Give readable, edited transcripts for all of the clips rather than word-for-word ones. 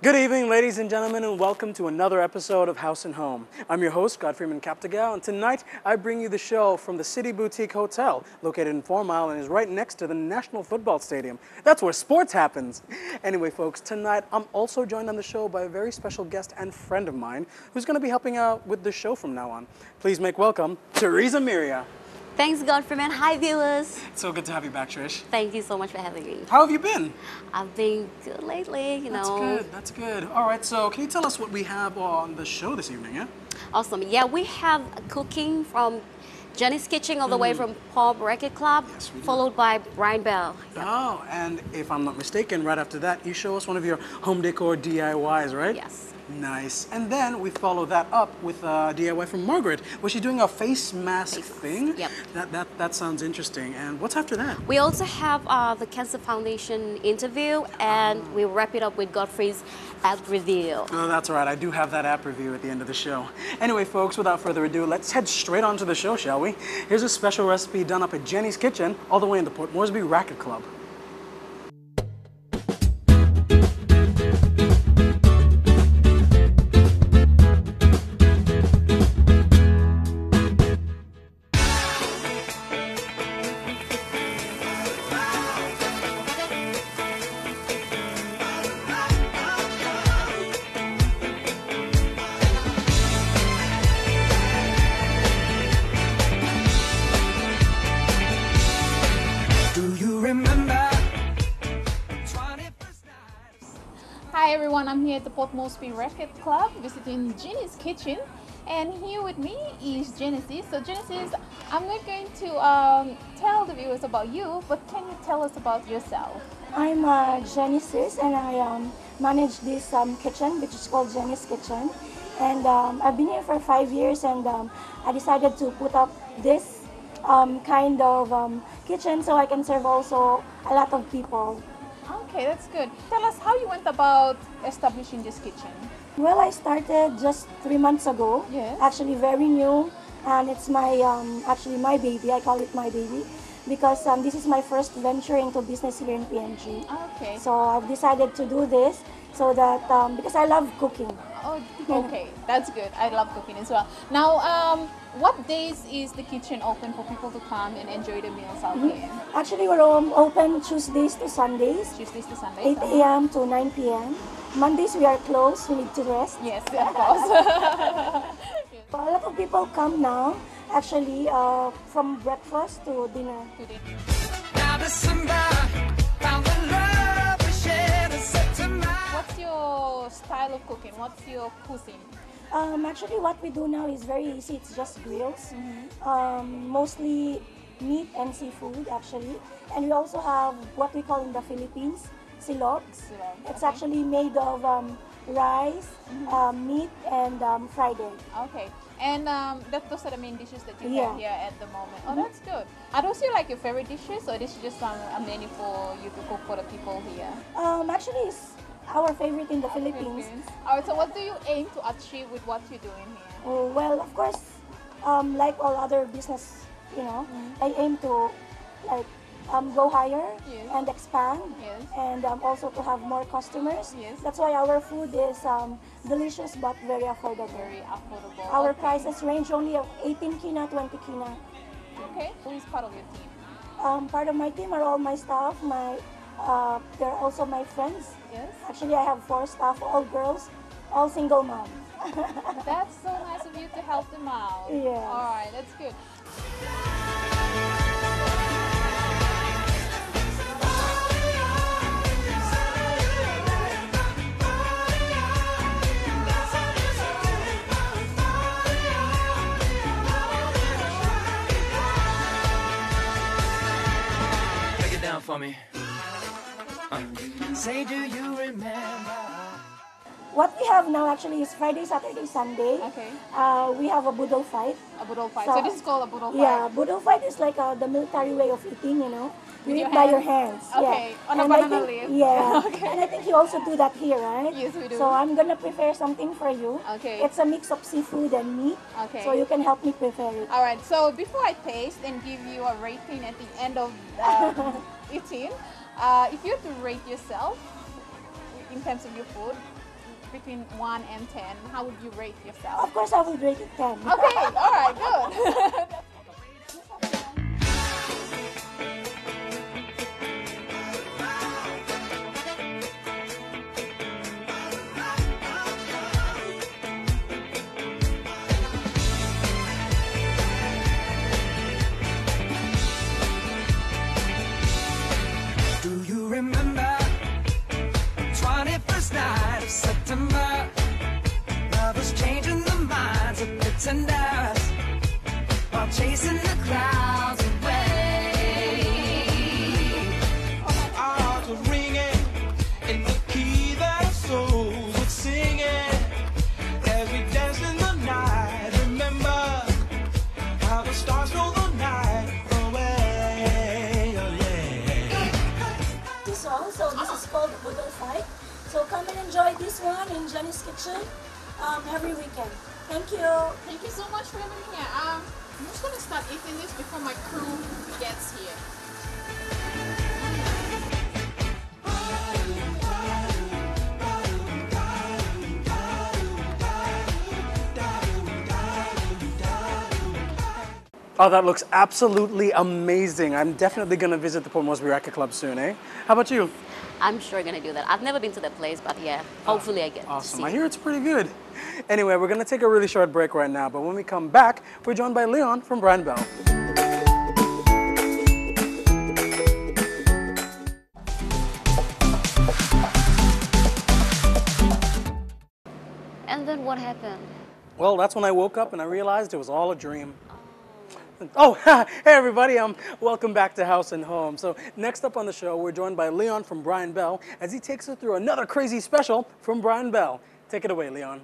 Good evening, ladies and gentlemen, and welcome to another episode of Haus & Home. I'm your host, Godfrey Captegal, and tonight I bring you the show from the City Boutique Hotel, located in 4 Mile and is right next to the National Football Stadium. That's where sports happens. Anyway, folks, tonight I'm also joined on the show by a very special guest and friend of mine who's going to be helping out with the show from now on. Please make welcome Theresa Miria. Thanks, Godfrey. Hi, viewers. It's so good to have you back, Trish. Thank you so much for having me. How have you been? I've been good lately, you know. That's good. That's good. All right. So can you tell us what we have on the show this evening, yeah? Awesome. Yeah, we have cooking from Jenny's Kitchen all the way from Port Moresby Racquet Club, yes, followed by Brian Bell. Yep. Oh, and if I'm not mistaken, right after that, you show us one of your home decor DIYs, right? Yes. Nice. And then we follow that up with a DIY from Margaret, where she's doing a face mask thing. Yep. That sounds interesting. And what's after that? We also have the Cancer Foundation interview, and we wrap it up with Godfrey's app review. Oh, that's right. I do have that app review at the end of the show. Anyway, folks, without further ado, let's head straight on to the show, shall we? Here's a special recipe done up at Jenny's Kitchen, all the way in the Port Moresby Racquet Club. I'm here at the Port Moresby Racquet Club visiting Jenny's Kitchen, and here with me is Genesis. So Genesis, I'm not going to tell the viewers about you, but can you tell us about yourself? I'm Genesis, and I manage this kitchen, which is called Jenny's Kitchen, and I've been here for 5 years, and I decided to put up this kind of kitchen so I can serve also a lot of people. Okay, that's good. Tell us how you went about establishing this kitchen. Well, I started just 3 months ago. Yes. Actually, very new, and it's my actually my baby. I call it my baby because this is my first venture into business here in PNG. Okay. So I've decided to do this so that because I love cooking. Oh, okay, that's good. I love cooking as well. Now, what days is the kitchen open for people to come and enjoy the meals out here? Actually, we're open Tuesdays to Sundays. Tuesdays to Sundays. 8 a.m. to 9 p.m. Mondays, we are closed. We need to rest. Yes, of course. A lot of people come now, actually, from breakfast to dinner. To dinner. What's your style of cooking? What's your cuisine? Actually, what we do now is very easy. It's just grills, mostly meat and seafood, actually. And we also have what we call in the Philippines, silogs. It's actually made of rice, meat, and fried egg. Okay. And those are the main dishes that you have here at the moment. Oh, that's good. Are those your favorite dishes, or this is just a menu for you to cook for the people here? Actually, it's our favorite in the Philippines. All right, so what do you aim to achieve with what you're doing here? Oh, well, of course, like all other business, you know, I aim to go higher and expand, and also to have more customers. Yes. That's why our food is delicious but very affordable. Very affordable. Our prices range only of 18 kina, 20 kina. Okay. Who is part of your team? Part of my team are all my staff. They're also my friends. Yes. Actually, I have 4 staff, all girls, all single moms. That's so nice of you to help them out. Yeah. All right, that's good. For me. Say, do you remember? What we have now actually is Friday, Saturday, Sunday. Okay. We have a budol fight. A budol fight. So this is called a budol fight. Yeah, budol fight is like the military way of eating, you know. You eat by your hands. Okay. Yeah. On a banana leaf. Yeah. Okay. And I think you also do that here, right? Yes, we do. So I'm gonna prepare something for you. Okay. It's a mix of seafood and meat. Okay. So you can help me prepare it. All right. So before I taste and give you a rating at the end of eating, if you have to rate yourself in terms of your food, between 1 and 10, how would you rate yourself? Of course I would rate it 10. Okay, alright, good. In Jenny's Kitchen every weekend. Thank you. Thank you so much for having me here. I'm just going to start eating this before my crew gets here. Oh, that looks absolutely amazing. I'm definitely going to visit the Port Moresby Racquet Club soon, eh? How about you? I'm sure going to do that. I've never been to that place, but yeah, hopefully I get to see it. Awesome. I hear it's pretty good. Anyway, we're going to take a really short break right now, but when we come back, we're joined by Leon from Brian Bell. And then what happened? Well, that's when I woke up and I realized it was all a dream. Oh, hey everybody, welcome back to Haus & Home. So next up on the show, we're joined by Leon from Brian Bell as he takes us through another crazy special from Brian Bell. Take it away, Leon.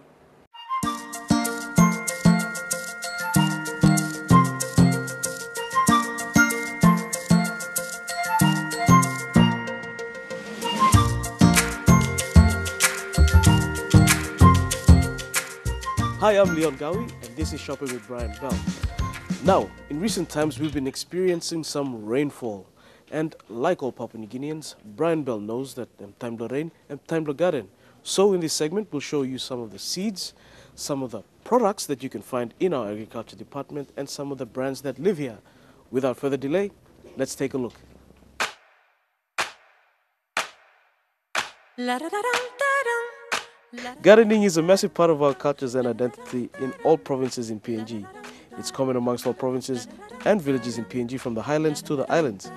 Hi, I'm Leon Gawi, and this is Shopping with Brian Bell. Now, in recent times, we've been experiencing some rainfall. And like all Papua New Guineans, Brian Bell knows that Mtaimlo rain, Mtaimlo garden. So in this segment, we'll show you some of the seeds, some of the products that you can find in our agriculture department, and some of the brands that live here. Without further delay, let's take a look. Gardening is a massive part of our cultures and identity in all provinces in PNG. It's common amongst all provinces and villages in PNG from the highlands to the islands.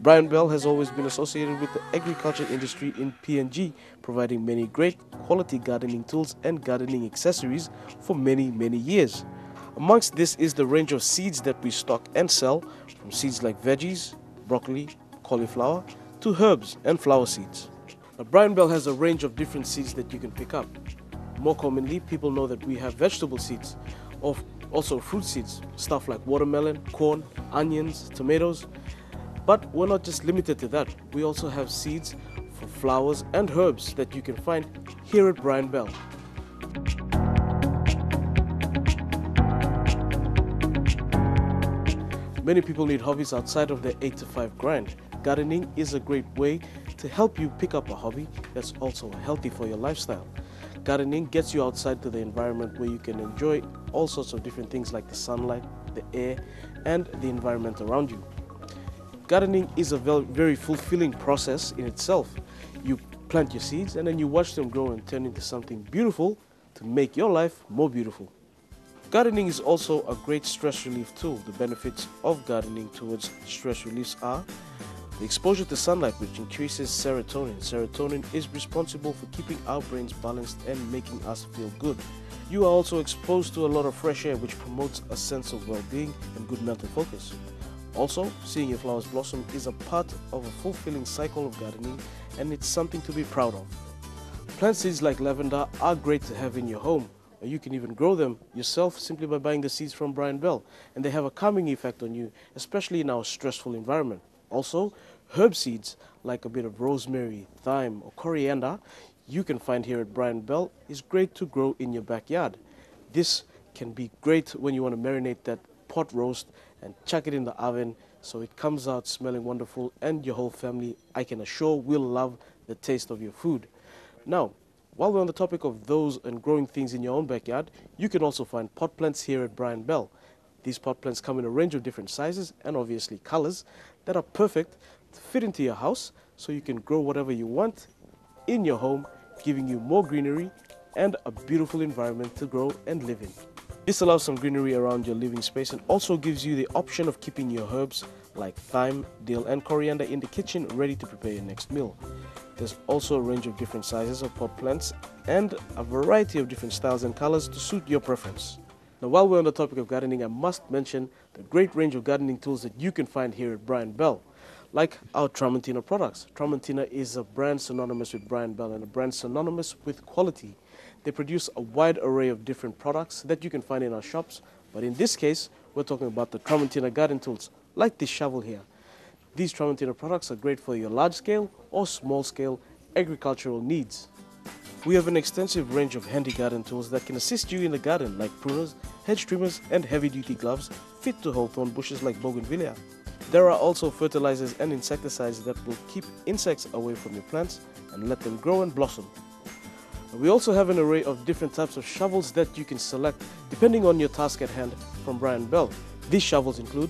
Brian Bell has always been associated with the agriculture industry in PNG, providing many great quality gardening tools and gardening accessories for many, many years. Amongst this is the range of seeds that we stock and sell, from seeds like veggies, broccoli, cauliflower, to herbs and flower seeds. Now, Brian Bell has a range of different seeds that you can pick up. More commonly, people know that we have vegetable seeds, also fruit seeds, stuff like watermelon, corn, onions, tomatoes. But we're not just limited to that. We also have seeds for flowers and herbs that you can find here at Brian Bell. Many people need hobbies outside of their 8-to-5 grind. Gardening is a great way to help you pick up a hobby that's also healthy for your lifestyle. Gardening gets you outside to the environment where you can enjoy all sorts of different things like the sunlight, the air, and the environment around you. Gardening is a very fulfilling process in itself. You plant your seeds and then you watch them grow and turn into something beautiful to make your life more beautiful. Gardening is also a great stress relief tool. The benefits of gardening towards stress relief are the exposure to sunlight, which increases serotonin. Serotonin is responsible for keeping our brains balanced and making us feel good. You are also exposed to a lot of fresh air, which promotes a sense of well-being and good mental focus. Also, seeing your flowers blossom is a part of a fulfilling cycle of gardening, and it's something to be proud of. Plant seeds like lavender are great to have in your home. You can even grow them yourself simply by buying the seeds from Brian Bell, and they have a calming effect on you, especially in our stressful environment. Also, herb seeds like a bit of rosemary, thyme or coriander you can find here at Brian Bell is great to grow in your backyard. This can be great when you want to marinate that pot roast and chuck it in the oven so it comes out smelling wonderful, and your whole family, I can assure, will love the taste of your food. Now, While we're on the topic of those and growing things in your own backyard, you can also find pot plants here at Brian Bell. These pot plants come in a range of different sizes and obviously colors that are perfect to fit into your house, so you can grow whatever you want in your home, giving you more greenery and a beautiful environment to grow and live in. This allows some greenery around your living space and also gives you the option of keeping your herbs like thyme, dill and coriander in the kitchen ready to prepare your next meal. There's also a range of different sizes of pot plants and a variety of different styles and colors to suit your preference. Now, while we're on the topic of gardening, I must mention the great range of gardening tools that you can find here at Brian Bell, like our Tramontina products. Tramontina is a brand synonymous with Brian Bell and a brand synonymous with quality. They produce a wide array of different products that you can find in our shops, but in this case, we're talking about the Tramontina garden tools, like this shovel here. These Tramontina products are great for your large-scale or small-scale agricultural needs. We have an extensive range of handy garden tools that can assist you in the garden, like pruners, hedge trimmers and heavy-duty gloves fit to hold thorn bushes like bougainvillea. There are also fertilizers and insecticides that will keep insects away from your plants and let them grow and blossom. We also have an array of different types of shovels that you can select depending on your task at hand from Brian Bell. These shovels include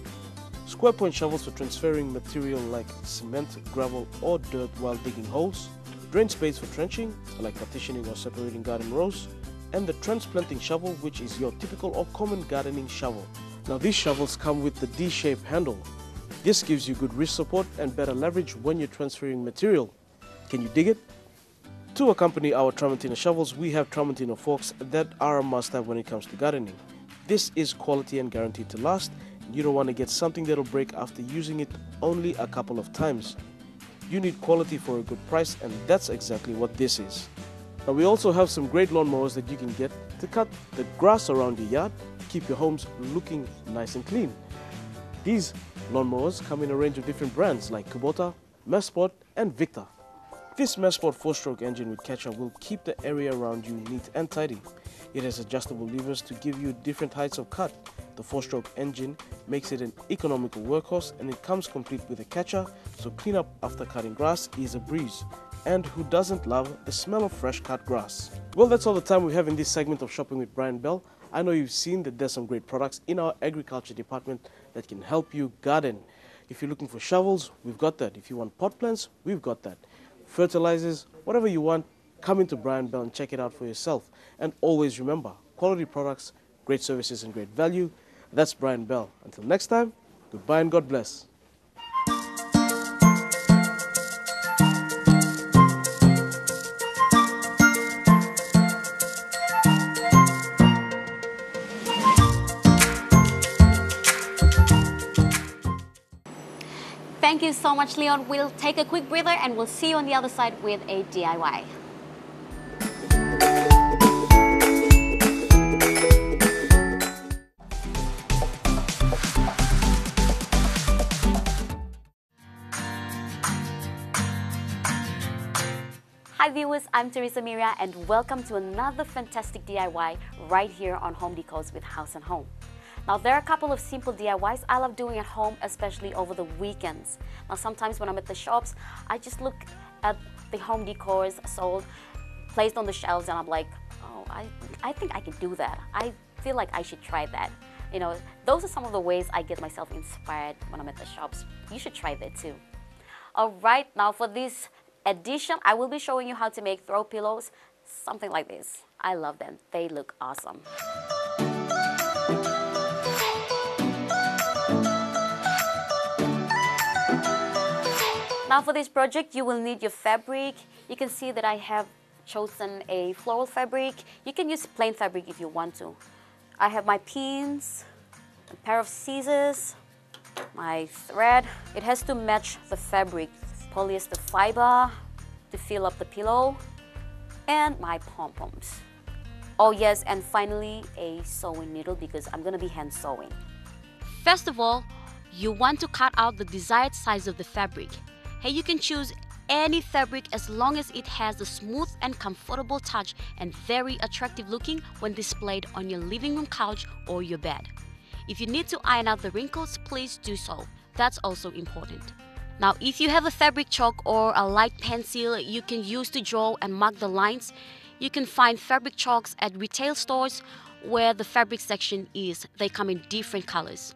square point shovels for transferring material like cement, gravel or dirt while digging holes, drain spades for trenching, like partitioning or separating garden rows, and the transplanting shovel, which is your typical or common gardening shovel. Now, these shovels come with the D-shaped handle. This gives you good wrist support and better leverage when you're transferring material. Can you dig it? To accompany our Tramontina shovels, we have Tramontina forks that are a must-have when it comes to gardening. This is quality and guaranteed to last. You don't want to get something that'll break after using it only a couple of times. You need quality for a good price, and that's exactly what this is. Now, we also have some great lawnmowers that you can get to cut the grass around your yard, keep your homes looking nice and clean. These lawnmowers come in a range of different brands like Kubota, Masport and Victor. This Masport 4-stroke engine with catcher will keep the area around you neat and tidy. It has adjustable levers to give you different heights of cut. The 4-stroke engine makes it an economical workhorse, and it comes complete with a catcher, so cleanup after cutting grass is a breeze. And who doesn't love the smell of fresh cut grass? Well, that's all the time we have in this segment of Shopping with Brian Bell. I know you've seen that there's some great products in our agriculture department that can help you garden. If you're looking for shovels, we've got that. If you want pot plants, we've got that. Fertilizers, whatever you want, come into Brian Bell and check it out for yourself. And always remember, quality products, great services and great value. That's Brian Bell. Until next time, goodbye and God bless. Thank you so much, Leon. We'll take a quick breather and we'll see you on the other side with a DIY. Hi viewers, I'm Theresa Miria and welcome to another fantastic DIY right here on Home Decos with Haus & Home. Now, there are a couple of simple DIYs I love doing at home, especially over the weekends. Now, sometimes when I'm at the shops, I just look at the home decors sold, placed on the shelves, and I'm like, oh, I think I can do that. I feel like I should try that. You know, those are some of the ways I get myself inspired when I'm at the shops. You should try that too. All right, now for this edition, I will be showing you how to make throw pillows, something like this. I love them. They look awesome. Now for this project, you will need your fabric. You can see that I have chosen a floral fabric. You can use plain fabric if you want to. I have my pins, a pair of scissors, my thread. It has to match the fabric. Polyester fiber to fill up the pillow, and my pom-poms. Oh yes, and finally a sewing needle, because I'm gonna be hand sewing. First of all, you want to cut out the desired size of the fabric. Here you can choose any fabric as long as it has a smooth and comfortable touch and very attractive looking when displayed on your living room couch or your bed. If you need to iron out the wrinkles, please do so. That's also important. Now, if you have a fabric chalk or a light pencil you can use to draw and mark the lines, You can find fabric chalks at retail stores where the fabric section is. They come in different colors.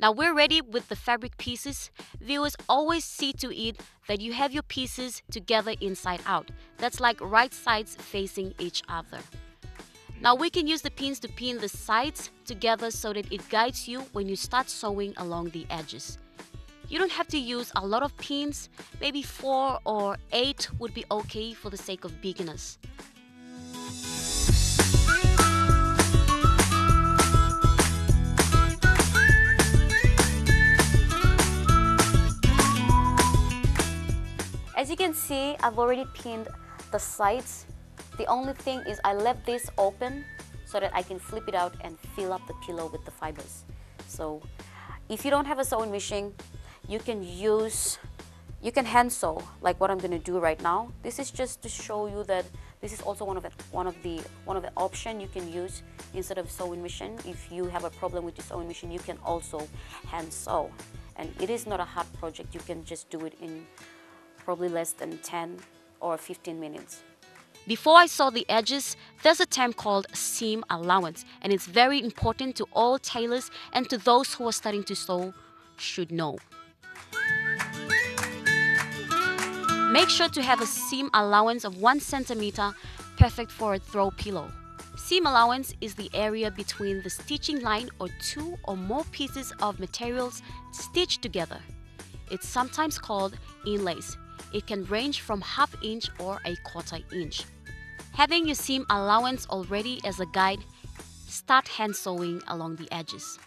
Now we're ready with the fabric pieces. Viewers, always see to it that you have your pieces together inside out. That's like right sides facing each other. Now we can use the pins to pin the sides together so that it guides you when you start sewing along the edges. You don't have to use a lot of pins, maybe 4 or 8 would be okay for the sake of beginners. As you can see, I've already pinned the sides. The only thing is I left this open so that I can flip it out and fill up the pillow with the fibers. So if you don't have a sewing machine, you can hand sew like what I'm going to do right now. This is just to show you that this is also one of the option you can use instead of sewing machine. If you have a problem with your sewing machine, you can also hand sew, and it is not a hard project. You can just do it in probably less than 10 or 15 minutes. Before I sew the edges, there's a term called seam allowance, and it's very important to all tailors and to those who are starting to sew should know. Make sure to have a seam allowance of 1 centimeter, perfect for a throw pillow. Seam allowance is the area between the stitching line or 2 or more pieces of materials stitched together. It's sometimes called inlays. It can range from 1/2 inch or a 1/4 inch. Having your seam allowance already as a guide, start hand sewing along the edges.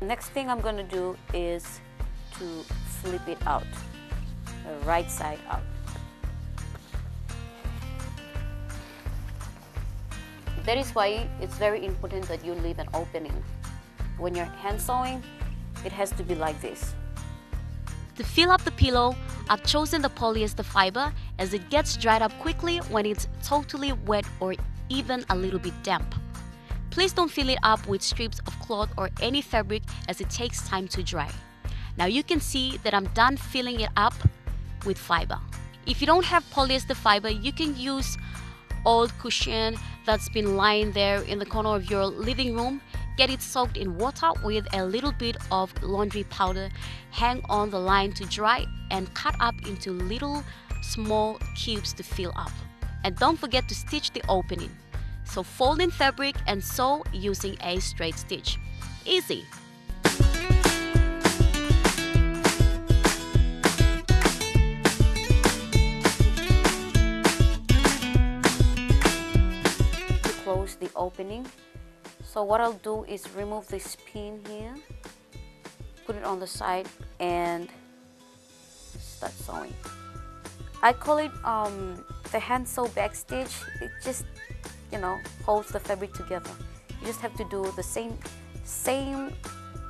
Next thing I'm going to do is to flip it out, the right side out. That is why it's very important that you leave an opening. When you're hand sewing, it has to be like this. To fill up the pillow, I've chosen the polyester fiber as it gets dried up quickly when it's totally wet or even a little bit damp. Please don't fill it up with strips of cloth or any fabric as it takes time to dry. Now you can see that I'm done filling it up with fiber. If you don't have polyester fiber, you can use old cushion that's been lying there in the corner of your living room. Get it soaked in water with a little bit of laundry powder. Hang on the line to dry and cut up into little small cubes to fill up. And don't forget to stitch the opening. So fold in fabric and sew using a straight stitch. Easy! To close the opening. So what I'll do is remove this pin here, put it on the side and start sewing. I call it the hand sew back stitch. It just, you know, holds the fabric together. You just have to do the same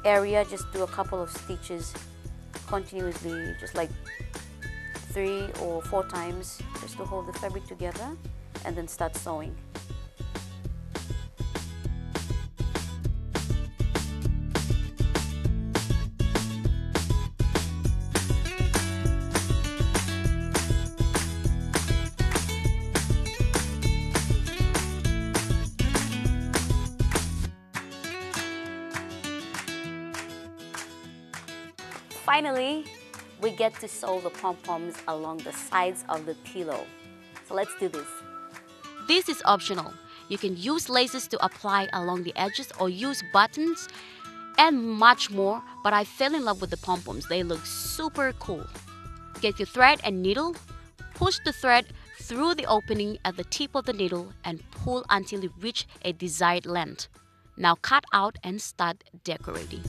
area, just do a couple of stitches continuously, just like 3 or 4 times, just to hold the fabric together and then start sewing. Finally, we get to sew the pom-poms along the sides of the pillow. So let's do this. This is optional. You can use laces to apply along the edges or use buttons and much more, but I fell in love with the pom-poms. They look super cool. Get your thread and needle, push the thread through the opening at the tip of the needle and pull until you reach a desired length. Now cut out and start decorating.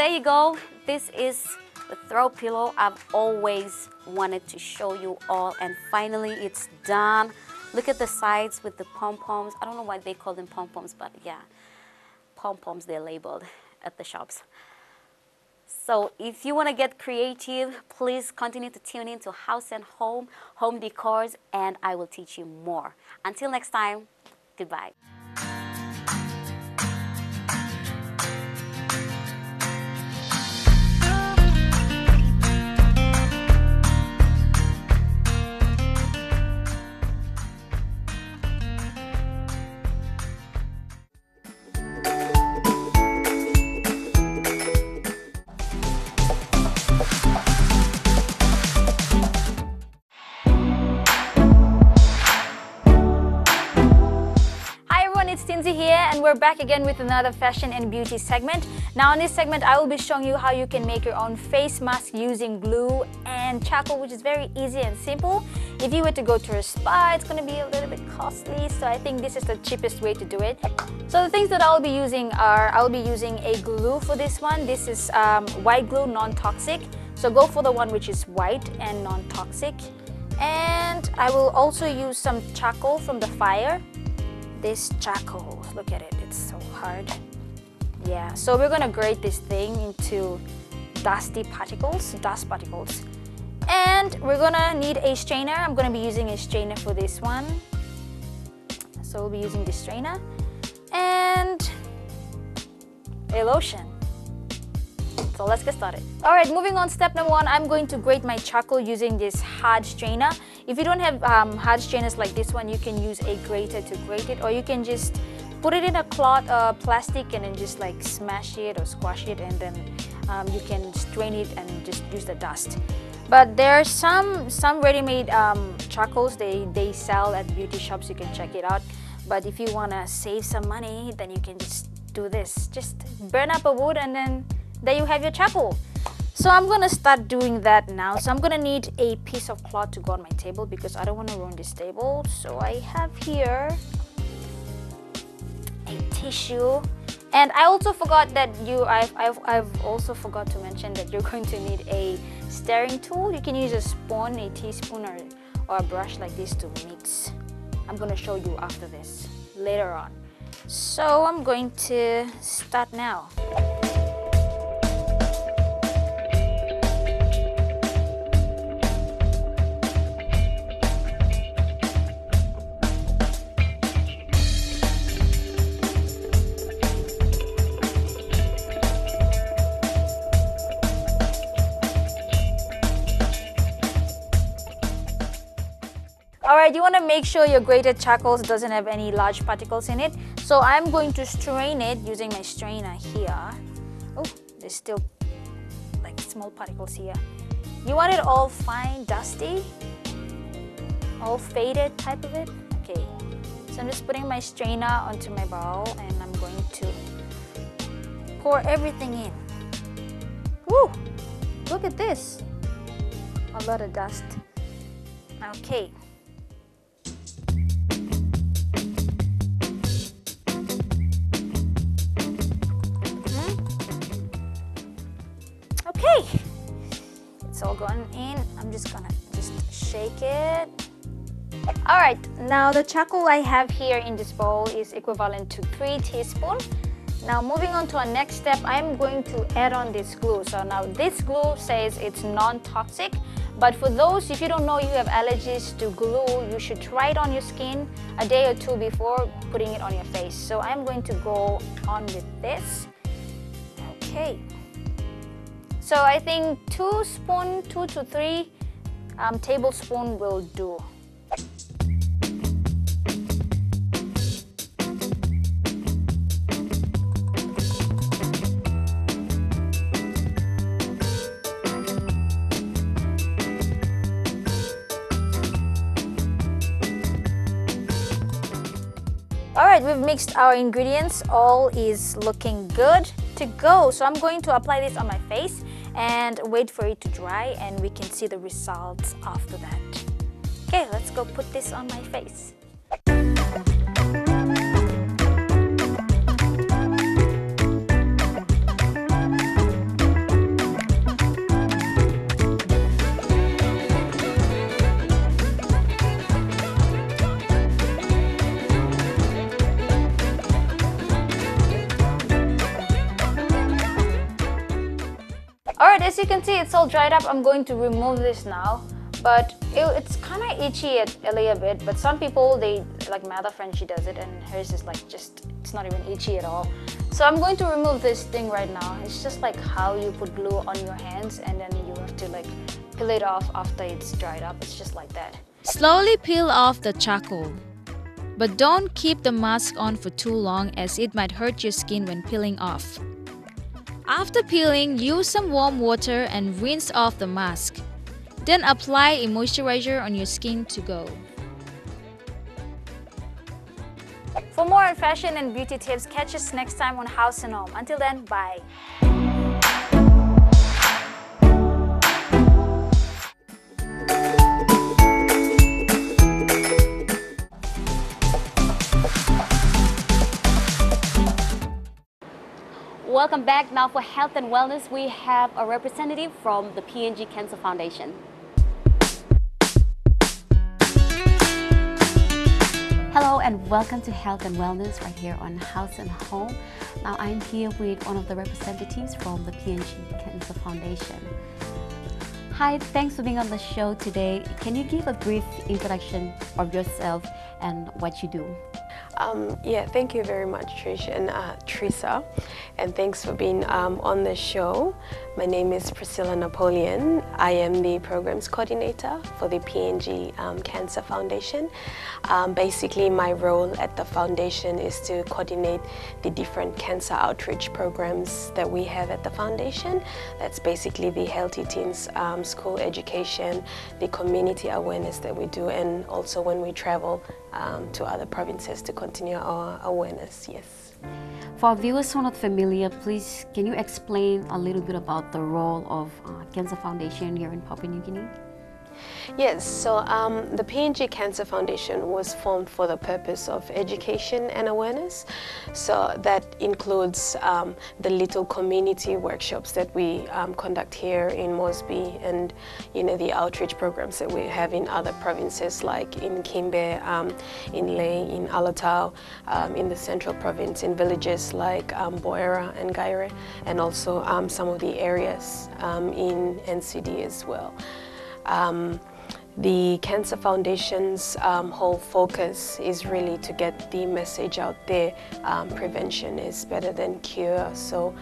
there you go. This is the throw pillow I've always wanted to show you all, and finally it's done. Look at the sides with the pom-poms. I don't know why they call them pom-poms, but yeah, pom-poms, they're labeled at the shops. So if you want to get creative, please continue to tune in to Haus & Home, Home Decors, and I will teach you more. Until next time, goodbye. We're back again with another fashion and beauty segment. Now in this segment, I will be showing you how you can make your own face mask using glue and charcoal, which is very easy and simple. If you were to go to a spa, it's going to be a little bit costly, so I think this is the cheapest way to do it. So the things that I'll be using are, I'll be using a glue for this one. This is white glue, non-toxic. So go for the one which is white and non-toxic. And I will also use some charcoal from the fire. This charcoal, look at it, it's so hard. Yeah, so we're gonna grate this thing into dust particles. And we're gonna need a strainer. I'm gonna be using a strainer for this one. So we'll be using this strainer. And a lotion. So let's get started. All right, moving on, step number one, I'm going to grate my charcoal using this hard strainer. If you don't have hard strainers like this one, you can use a grater to grate it, or you can just put it in a cloth plastic and then just like smash it or squash it, and then you can strain it and just use the dust. But there are some ready-made charcoals they sell at beauty shops, you can check it out. But if you wanna save some money, then you can just do this. Just burn up a wood and then there you have your charcoal. So I'm gonna start doing that now. So I'm gonna need a piece of cloth to go on my table because I don't wanna ruin this table. So I have here a tissue. And I also forgot that I've also forgot to mention that you're going to need a stirring tool. You can use a spoon, a teaspoon, or a brush like this to mix. I'm gonna show you after this, later on. So I'm going to start now. Alright, you want to make sure your grated charcoal doesn't have any large particles in it. So I'm going to strain it using my strainer here. Oh, there's still like small particles here. You want it all fine, dusty, all faded type of it. Okay, so I'm just putting my strainer onto my bowl and I'm going to pour everything in. Woo! Look at this. A lot of dust. Okay. It's all gone in. I'm just gonna shake it. All right, now the charcoal I have here in this bowl is equivalent to 3 teaspoons. Now moving on to our next step, I'm going to add on this glue. So now this glue says it's non-toxic, but for those, if you don't know you have allergies to glue, you should try it on your skin a day or two before putting it on your face. So I'm going to go on with this. Okay. So I think 2 to 3 tablespoons will do. Alright, we've mixed our ingredients. All is looking good to go. So I'm going to apply this on my face and wait for it to dry, and we can see the results after that. Okay, let's go put this on my face. Alright, as you can see, it's all dried up. I'm going to remove this now. But it's kind of itchy a little bit, but some people, they like my other friend, she does it and hers is like just, it's not even itchy at all. So I'm going to remove this thing right now. It's just like how you put glue on your hands and then you have to like peel it off after it's dried up. It's just like that. Slowly peel off the charcoal, but don't keep the mask on for too long as it might hurt your skin when peeling off. After peeling, use some warm water and rinse off the mask. Then apply a moisturizer on your skin to go. For more on fashion and beauty tips, catch us next time on Haus & Home. Until then, bye. Welcome back. Now for health and wellness, we have a representative from the PNG Cancer Foundation. Hello and welcome to Health and Wellness right here on Haus and Home. Now I'm here with one of the representatives from the PNG Cancer Foundation. Hi, thanks for being on the show today. Can you give a brief introduction of yourself and what you do? Yeah, thank you very much, Trish and Theresa, and thanks for being on the show. My name is Priscilla Napoleon. I am the programs coordinator for the PNG Cancer Foundation. Basically, my role at the foundation is to coordinate the different cancer outreach programs that we have at the foundation. That's basically the Healthy Teens school education, the community awareness that we do, and also when we travel to other provinces to continue our awareness, yes. For our viewers who are not familiar, please can you explain a little bit about the role of Cancer Foundation here in Papua New Guinea? Yes, so the PNG Cancer Foundation was formed for the purpose of education and awareness. So that includes the little community workshops that we conduct here in Moresby, and you know the outreach programs that we have in other provinces like in Kimbe, in Ley, in Alotau, in the Central Province, in villages like Boera and Gaire, and also some of the areas in NCD as well. The Cancer Foundation's whole focus is really to get the message out there. Prevention is better than cure, so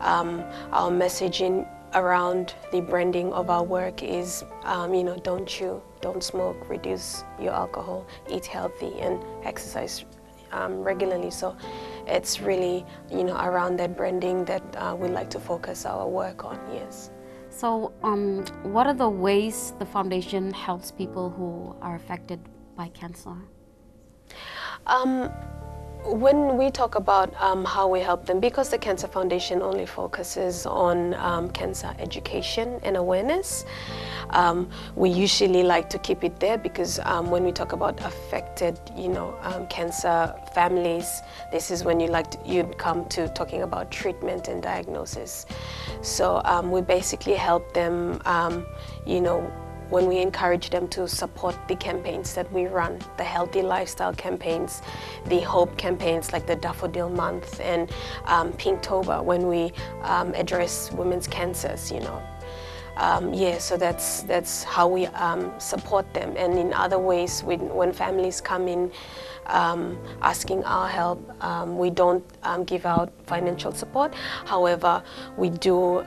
our messaging around the branding of our work is, you know, don't chew, don't smoke, reduce your alcohol, eat healthy and exercise regularly. So it's really, you know, around that branding that we like to focus our work on, yes. So what are the ways the foundation helps people who are affected by cancer? When we talk about how we help them, because the Cancer Foundation only focuses on cancer education and awareness, we usually like to keep it there because when we talk about affected, you know, cancer families, this is when you like you'd come to talking about treatment and diagnosis. So we basically help them, you know, when we encourage them to support the campaigns that we run, the healthy lifestyle campaigns, the hope campaigns like the Daffodil Month and Pinktober, when we address women's cancers, you know. Yeah, so that's how we support them. And in other ways, when families come in asking our help, we don't give out financial support. However, we do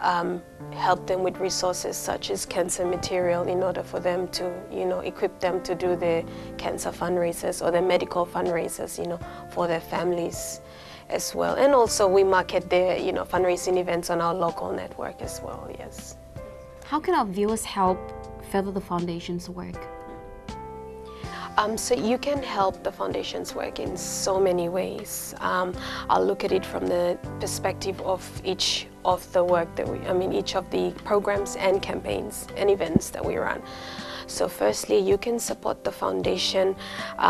help them with resources such as cancer material in order for them to, you know, equip them to do their cancer fundraisers or their medical fundraisers, you know, for their families as well. And also we market their, you know, fundraising events on our local network as well, yes. How can our viewers help further the foundation's work? So you can help the foundation's work in so many ways. I'll look at it from the perspective of each of the work that each of the programs and campaigns and events that we run. So firstly, you can support the foundation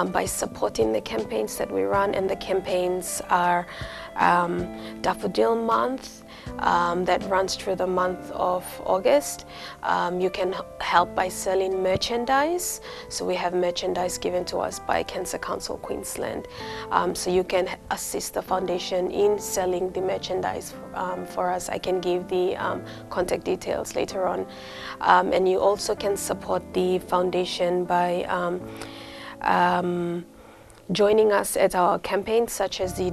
by supporting the campaigns that we run, and the campaigns are Daffodil Month, that runs through the month of August. You can help by selling merchandise. So we have merchandise given to us by Cancer Council Queensland. So you can assist the foundation in selling the merchandise for us. I can give the contact details later on. And you also can support the foundation by joining us at our campaigns, such as the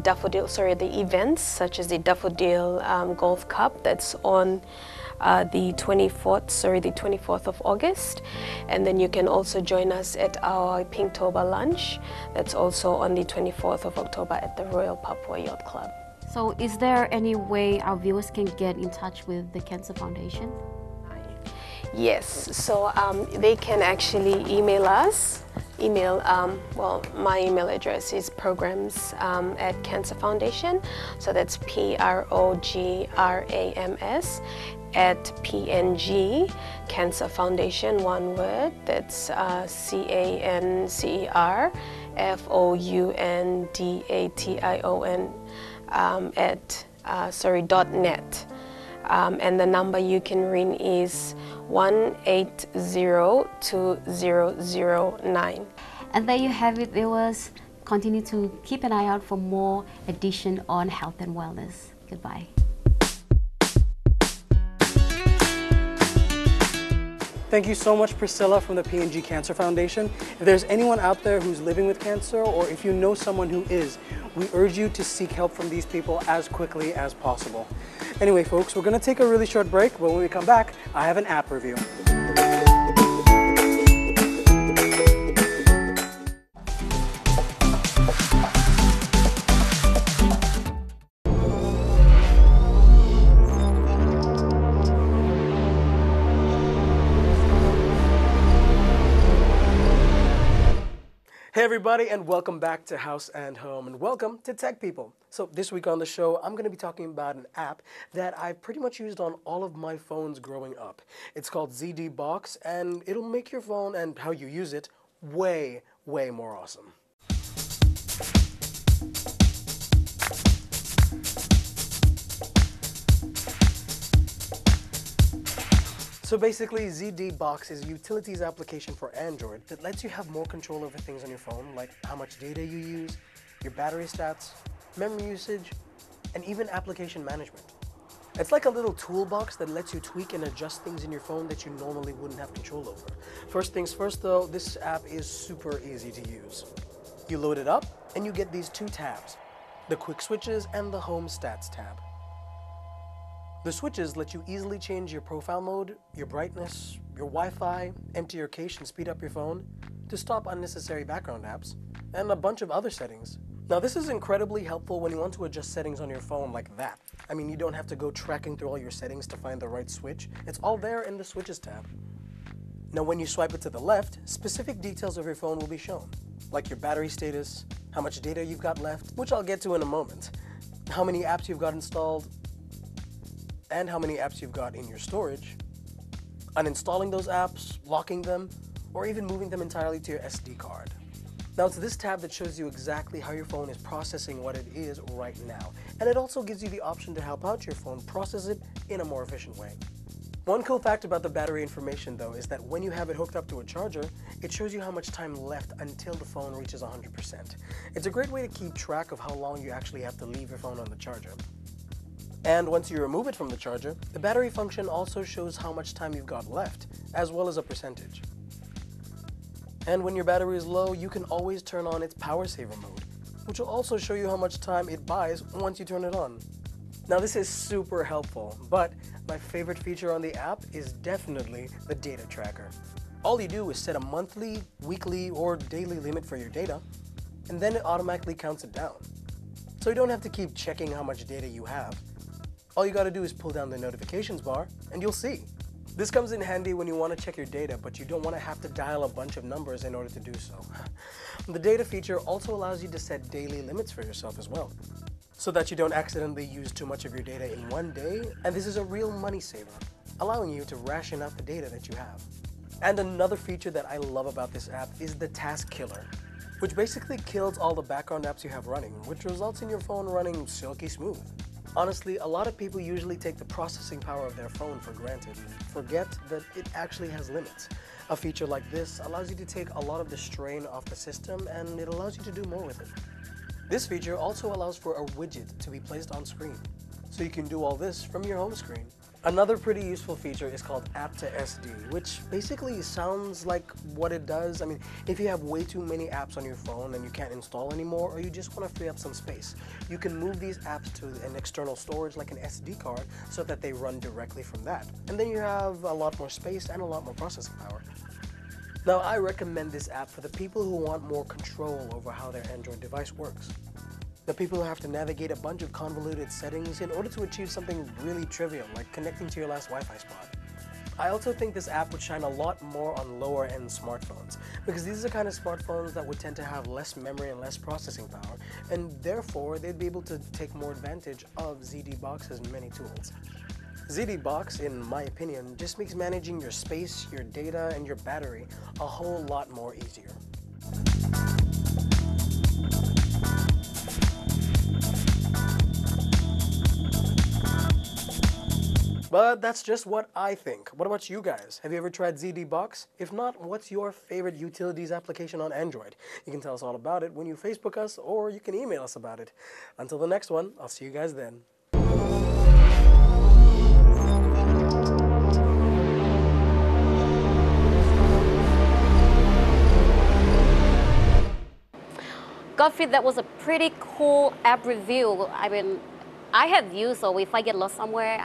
events such as the Daffodil Golf Cup that's on the 24th of August, and then you can also join us at our Pinktober lunch that's also on the 24th of October at the Royal Papua Yacht Club. So is there any way our viewers can get in touch with the Cancer Foundation? Yes, so they can actually email us. Well, my email address is programs@cancerfoundation, so that's programs@PNG Cancer Foundation, one word, that's cancerfoundation@.net. And the number you can ring is 1802009. And there you have it, viewers. Continue to keep an eye out for more edition on health and wellness. Goodbye. Thank you so much, Priscilla from the PNG Cancer Foundation. If there's anyone out there who's living with cancer, or if you know someone who is, we urge you to seek help from these people as quickly as possible. Anyway, folks, we're gonna take a really short break, but when we come back, I have an app review. Hey everybody, and welcome back to Haus and Home, and welcome to Tech People. So this week on the show, I'm going to be talking about an app that I've pretty much used on all of my phones growing up. It's called ZD Box, and it'll make your phone and how you use it way, way more awesome. So basically, ZD Box is a utilities application for Android that lets you have more control over things on your phone, like how much data you use, your battery stats, memory usage, and even application management. It's like a little toolbox that lets you tweak and adjust things in your phone that you normally wouldn't have control over. First things first though, this app is super easy to use. You load it up and you get these two tabs, the Quick Switches and the Home Stats tab. The switches let you easily change your profile mode, your brightness, your Wi-Fi, empty your cache and speed up your phone, to stop unnecessary background apps, and a bunch of other settings. Now this is incredibly helpful when you want to adjust settings on your phone like that. I mean, you don't have to go tracking through all your settings to find the right switch. It's all there in the Switches tab. Now when you swipe it to the left, specific details of your phone will be shown, like your battery status, how much data you've got left, which I'll get to in a moment, how many apps you've got installed, and how many apps you've got in your storage, uninstalling those apps, locking them, or even moving them entirely to your SD card. Now it's this tab that shows you exactly how your phone is processing what it is right now, and it also gives you the option to help out your phone process it in a more efficient way. One cool fact about the battery information though is that when you have it hooked up to a charger, it shows you how much time left until the phone reaches 100%. It's a great way to keep track of how long you actually have to leave your phone on the charger. And once you remove it from the charger, the battery function also shows how much time you've got left, as well as a percentage. And when your battery is low, you can always turn on its power saver mode, which will also show you how much time it buys once you turn it on. Now this is super helpful, but my favorite feature on the app is definitely the data tracker. All you do is set a monthly, weekly, or daily limit for your data, and then it automatically counts it down. So you don't have to keep checking how much data you have. All you gotta do is pull down the notifications bar and you'll see. This comes in handy when you want to check your data but you don't want to have to dial a bunch of numbers in order to do so. The data feature also allows you to set daily limits for yourself as well, so that you don't accidentally use too much of your data in one day, and this is a real money saver, allowing you to ration out the data that you have. And another feature that I love about this app is the task killer, which basically kills all the background apps you have running, which results in your phone running silky smooth. Honestly, a lot of people usually take the processing power of their phone for granted and forget that it actually has limits. A feature like this allows you to take a lot of the strain off the system, and it allows you to do more with it. This feature also allows for a widget to be placed on screen, so you can do all this from your home screen. Another pretty useful feature is called App to SD, which basically sounds like what it does. I mean, if you have way too many apps on your phone and you can't install anymore, or you just want to free up some space, you can move these apps to an external storage like an SD card so that they run directly from that. And then you have a lot more space and a lot more processing power. Now, I recommend this app for the people who want more control over how their Android device works. The people who have to navigate a bunch of convoluted settings in order to achieve something really trivial, like connecting to your last Wi-Fi spot. I also think this app would shine a lot more on lower-end smartphones, because these are the kind of smartphones that would tend to have less memory and less processing power, and therefore they'd be able to take more advantage of ZD Box's many tools. ZD Box, in my opinion, just makes managing your space, your data, and your battery a whole lot more easier. But that's just what I think. What about you guys? Have you ever tried ZD Box? If not, what's your favorite utilities application on Android? You can tell us all about it when you Facebook us, or you can email us about it. Until the next one, I'll see you guys then. Godfrey, that was a pretty cool app review. I mean, I have you, so if I get lost somewhere,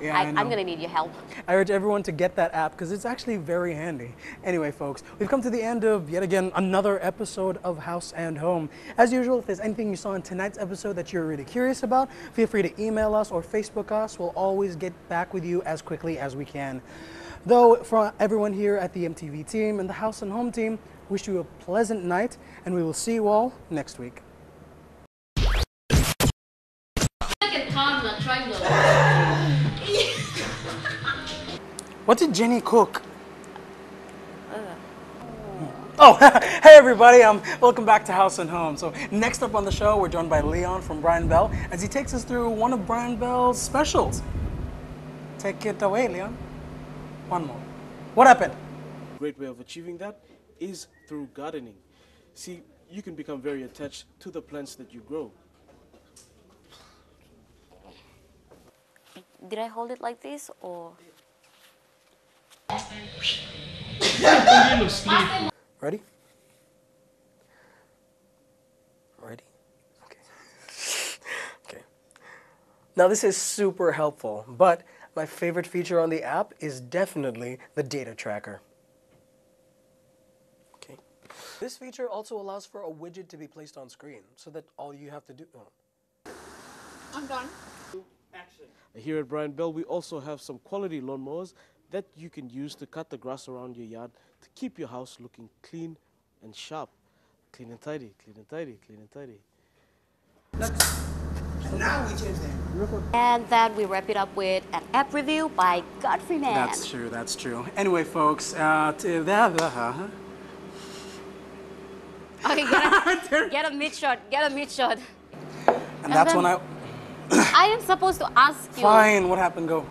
yeah, I'm gonna need your help. I urge everyone to get that app because it's actually very handy. Anyway, folks, we've come to the end of yet again another episode of Haus and Home. As usual, if there's anything you saw in tonight's episode that you're really curious about, feel free to email us or Facebook us. We'll always get back with you as quickly as we can. Though, for everyone here at the MTV team and the Haus and Home team, wish you a pleasant night, and we will see you all next week. What did Jenny cook? Oh, hey everybody, welcome back to Haus and Home. So next up on the show, we're joined by Leon from Brian Bell as he takes us through one of Brian Bell's specials. Take it away, Leon. One more. What happened? A great way of achieving that is through gardening. See, you can become very attached to the plants that you grow. Did I hold it like this, or...? Ready? Ready? Okay. Okay. Now this is super helpful, but my favorite feature on the app is definitely the data tracker. Okay. This feature also allows for a widget to be placed on screen, so that all you have to do... Oh. I'm done. Action. Here at Brian Bell, we also have some quality lawnmowers that you can use to cut the grass around your yard to keep your house looking clean and sharp. Clean and tidy, clean and tidy, clean and tidy. And now we change them. And then we wrap it up with an app review by Godfrey Man. That's true, that's true. Anyway, folks, okay, get a mid-shot, get a mid-shot. And that's when I am supposed to ask you. Fine, what happened? Go.